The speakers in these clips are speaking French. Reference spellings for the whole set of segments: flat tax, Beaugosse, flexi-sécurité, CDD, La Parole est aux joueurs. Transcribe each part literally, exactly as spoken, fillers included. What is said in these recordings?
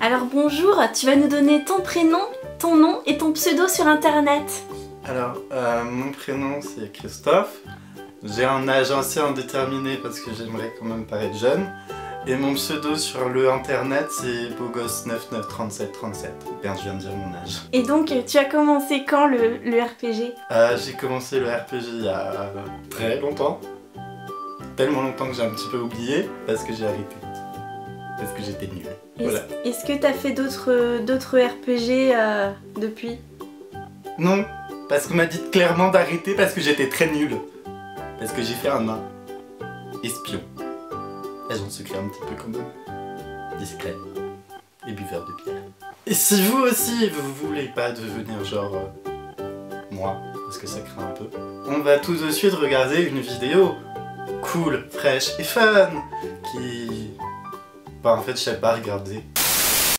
Alors bonjour, tu vas nous donner ton prénom, ton nom et ton pseudo sur internet. Alors, euh, mon prénom c'est Christophe, j'ai un âge assez indéterminé parce que j'aimerais quand même paraître jeune. Et mon pseudo sur le internet c'est Beaugosse neuf neuf trois sept trois sept. Bien, je viens de dire mon âge. Et donc tu as commencé quand le, le R P G? euh, J'ai commencé le R P G il y a très longtemps. Tellement longtemps que j'ai un petit peu oublié parce que j'ai arrêté. Parce que j'étais nulle. Voilà. Est-ce que t'as fait d'autres d'autres R P G euh, depuis? Non, parce qu'on m'a dit clairement d'arrêter parce que j'étais très nulle. Parce que j'ai fait un nain. Espion. Agent secret un petit peu comme eux. Discret. Et buveur de bière. Et si vous aussi vous voulez pas devenir genre euh, moi, parce que ça craint un peu, on va tout de suite regarder une vidéo cool, fraîche et fun qui... Bah en fait je sais pas regarder.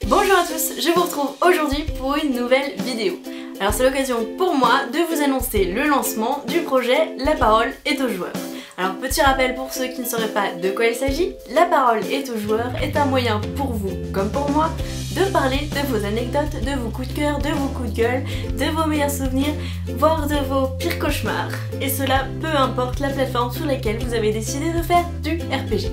Bonjour à tous, je vous retrouve aujourd'hui pour une nouvelle vidéo. Alors c'est l'occasion pour moi de vous annoncer le lancement du projet La Parole est aux joueurs. Alors petit rappel pour ceux qui ne sauraient pas de quoi il s'agit, La Parole est aux joueurs est un moyen pour vous, comme pour moi, de parler de vos anecdotes, de vos coups de cœur, de vos coups de gueule, de vos meilleurs souvenirs, voire de vos pires cauchemars. Et cela peu importe la plateforme sur laquelle vous avez décidé de faire du R P G.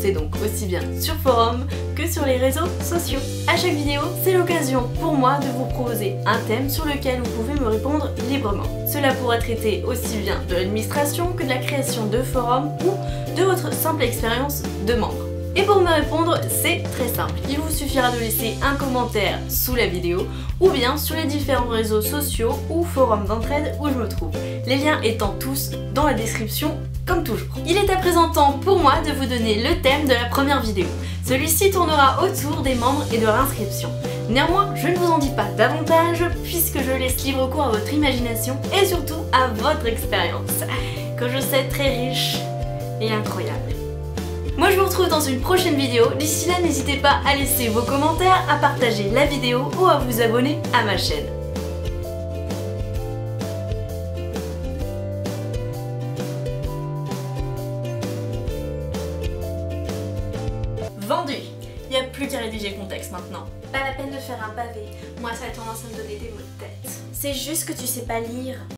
C'est donc aussi bien sur forum que sur les réseaux sociaux. À chaque vidéo, c'est l'occasion pour moi de vous proposer un thème sur lequel vous pouvez me répondre librement. Cela pourra traiter aussi bien de l'administration que de la création de forums ou de votre simple expérience de membre. Et pour me répondre, c'est très simple. Il vous suffira de laisser un commentaire sous la vidéo ou bien sur les différents réseaux sociaux ou forums d'entraide où je me trouve. Les liens étant tous dans la description comme toujours. Il est à présent temps pour moi de vous donner le thème de la première vidéo. Celui-ci tournera autour des membres et de leur inscription. Néanmoins, je ne vous en dis pas davantage puisque je laisse libre cours à votre imagination et surtout à votre expérience, que je sais très riche et incroyable. Moi je vous retrouve dans une prochaine vidéo, d'ici là n'hésitez pas à laisser vos commentaires, à partager la vidéo ou à vous abonner à ma chaîne. Vendu! Il n'y a plus qu'à rédiger le contexte maintenant. Pas la peine de faire un pavé, moi ça a tendance à me donner des mots de tête. C'est juste que tu sais pas lire.